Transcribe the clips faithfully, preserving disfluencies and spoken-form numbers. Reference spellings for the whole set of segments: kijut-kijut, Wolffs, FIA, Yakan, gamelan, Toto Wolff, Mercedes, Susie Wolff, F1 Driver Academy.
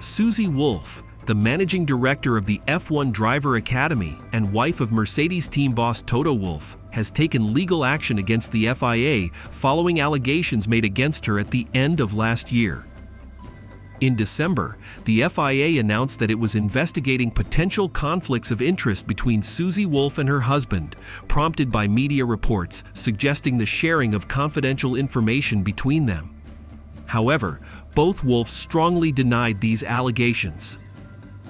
Susie Wolff, the managing director of the F one Driver Academy and wife of Mercedes team boss Toto Wolff, has taken legal action against the F I A following allegations made against her at the end of last year. In December, the F I A announced that it was investigating potential conflicts of interest between Susie Wolff and her husband, prompted by media reports suggesting the sharing of confidential information between them. However, both Wolffs strongly denied these allegations.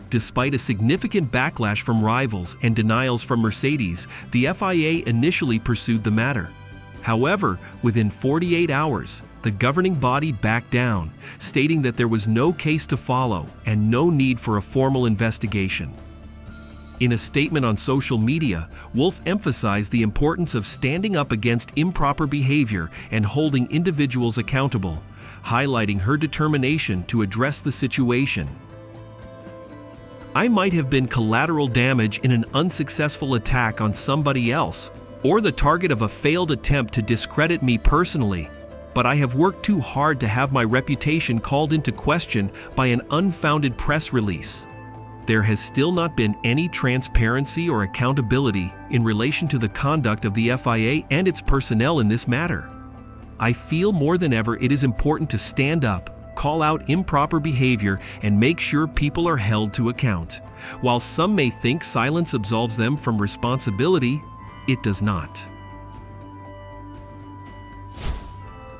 Despite a significant backlash from rivals and denials from Mercedes, the F I A initially pursued the matter. However, within forty-eight hours, the governing body backed down, stating that there was no case to follow and no need for a formal investigation. In a statement on social media, Wolff emphasized the importance of standing up against improper behavior and holding individuals accountable, highlighting her determination to address the situation. "I might have been collateral damage in an unsuccessful attack on somebody else, or the target of a failed attempt to discredit me personally, but I have worked too hard to have my reputation called into question by an unfounded press release. There has still not been any transparency or accountability in relation to the conduct of the F I A and its personnel in this matter. I feel more than ever it is important to stand up, call out improper behavior, and make sure people are held to account. While some may think silence absolves them from responsibility, it does not."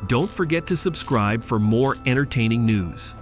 Don't forget to subscribe for more entertaining news.